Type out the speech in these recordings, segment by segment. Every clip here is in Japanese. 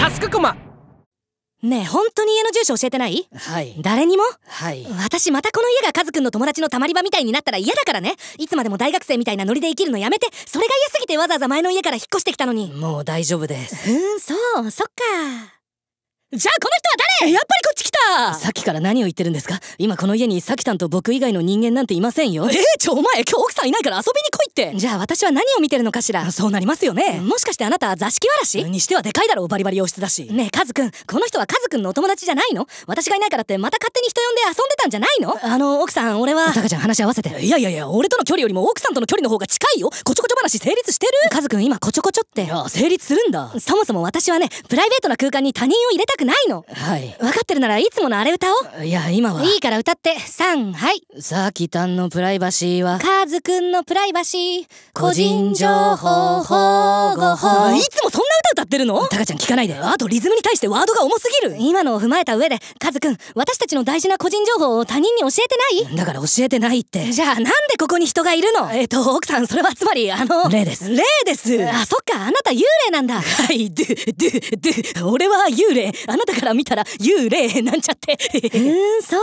タスクコマ。ねえ、本当に家の住所教えてない？はい。誰にも？はい。私またこの家がカズくんの友達のたまり場みたいになったら嫌だからね。いつまでも大学生みたいなノリで生きるのやめて。それが嫌すぎてわざわざ前の家から引っ越してきたのに。もう大丈夫です。そう、そっか。じゃあこの人は誰？やっぱりこっち来た！さっきから何を言ってるんですか？今この家にサキさんと僕以外の人間なんていませんよ。お前今日奥さんいないから遊びに来いって。じゃあ私は何を見てるのかしら。そうなりますよね。もしかしてあなた座敷わらしにしてはでかいだろう。バリバリ洋室だし。ねえカズくん、この人はカズくんのお友達じゃないの？私がいないからってまた勝手に人呼んで遊んでたんじゃないの？奥さん、俺は。タカちゃん話し合わせて。いや俺との距離よりも奥さんとの距離の方が近いよ。こちょこちょ話成立してる？カズくん今こちょこちょって。いや成立するんだ。そもそも私はね、プライベートな空間に他人を入れたくないの。はい。分かってるならいつものあれ歌おう。いや今は。いいから歌って。はい。サキタンのプライバシー。カズくんのプライバシー、個人情報保護法。いつもそんな歌歌ってるの？タカちゃん聞かないで。あとリズムに対してワードが重すぎる。今のを踏まえた上で、カズくん、私たちの大事な個人情報を他人に教えてない？だから教えてないって。じゃあなんでここに人がいるの？奥さん、それはつまり霊です。霊です。あ、そっか、あなた幽霊なんだ。はい、俺は幽霊。あなたから見たら幽霊なんちゃって。そう。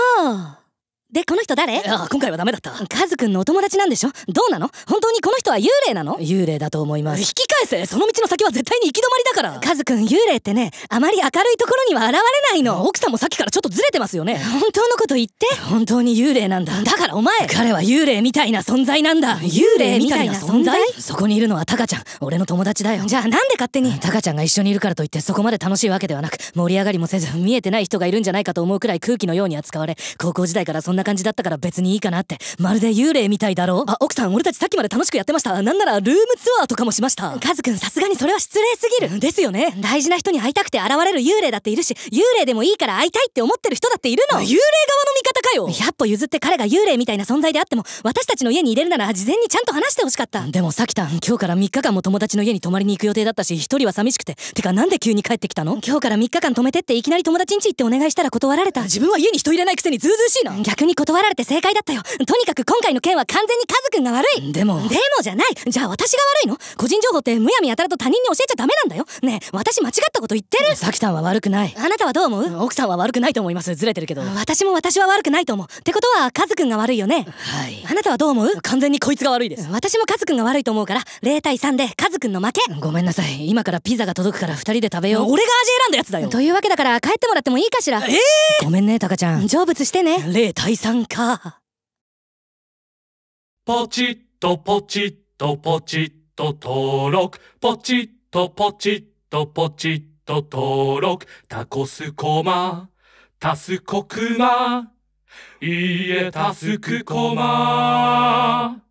で、この人誰？あ、今回はダメだった。カズくんのお友達なんでしょ？どうなの？本当にこの人は幽霊なの？幽霊だと思います。引き返せ！その道の先は絶対に行き止まりだから。カズくん、幽霊ってね、あまり明るいところには現れないの。奥さんもさっきからちょっとずれてますよね。本当のこと言って。本当に幽霊なんだ。だからお前、彼は幽霊みたいな存在なんだ。幽霊みたいな存在？そこにいるのはタカちゃん、俺の友達だよ。じゃあなんで勝手に？タカちゃんが一緒にいるからといってそこまで楽しいわけではなく、盛り上がりもせず見えてない人がいるんじゃないかと思うくらい空気のように扱われ、高校時代からそんな感じだったから別にいいかなって。まるで幽霊みたいだろう。あ、奥さん、俺たちさっきまで楽しくやってました。なんならルームツアーとかもしました。カズくん、さすがにそれは失礼すぎる。ですよね。大事な人に会いたくて現れる幽霊だっているし、幽霊でもいいから会いたいって思ってる人だっているの。幽霊側の味方かよ。100歩譲って彼が幽霊みたいな存在であっても、私たちの家に入れるなら事前にちゃんと話してほしかった。でもサキタン、今日から3日間も友達の家に泊まりに行く予定だったし、一人は寂しくて。てかなんで急に帰ってきたの？今日から3日間泊めてっていきなり友達ん家行ってお願いしたら断られた。自分は家に人入れないくせにずうずうしいな。逆に断られて正解だったよ。とにかく今回の件は完全にカズくんが悪い。でもじゃない。じゃあ私が悪いの？個人情報ってむやみやたらと他人に教えちゃダメなんだよ。ねえ、私間違ったこと言ってる？サキさんは悪くない。あなたはどう思う？奥さんは悪くないと思います。ずれてるけど。私は悪くないと思う。ってことはカズくんが悪いよね。はい。あなたはどう思う？完全にこいつが悪いです。私もカズくんが悪いと思うから、0対3でカズくんの負け。ごめんなさい。今からピザが届くから2人で食べよう。俺が味選んだやつだよ。というわけだから帰ってもらってもいいかしら。ごめんねタカちゃん。成仏してね。0対3か。ポチッとポチッとポチッと登録、ポチッとポチッとポチッと登録、タコスコマタスコクマ、いいえタスクコマ。